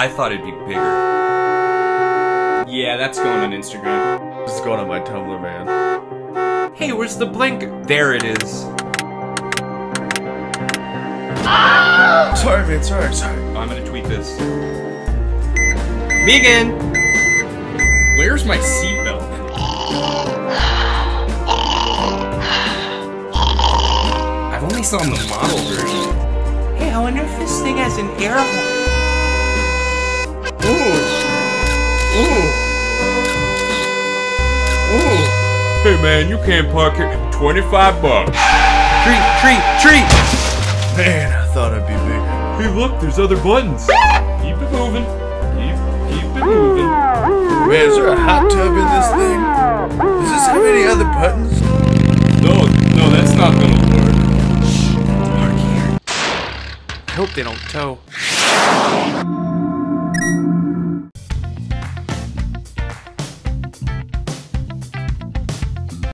I thought it'd be bigger. Yeah, that's going on Instagram. This is going on my Tumblr, man. Hey, where's the blanket? There it is. Ah! Sorry, man, sorry. I'm gonna tweet this. Vegan! Where's my seatbelt? I've only saw the model version. Hey, I wonder if this thing has an air hole. Ooh. Ooh. Hey man, you can't park here. 25 bucks. Treat! Man, I thought I'd be bigger. Hey look, there's other buttons. Keep it moving. Keep it moving. Man, is there a hot tub in this thing? Does this have any other buttons? No, that's not gonna work. I hope they don't tow.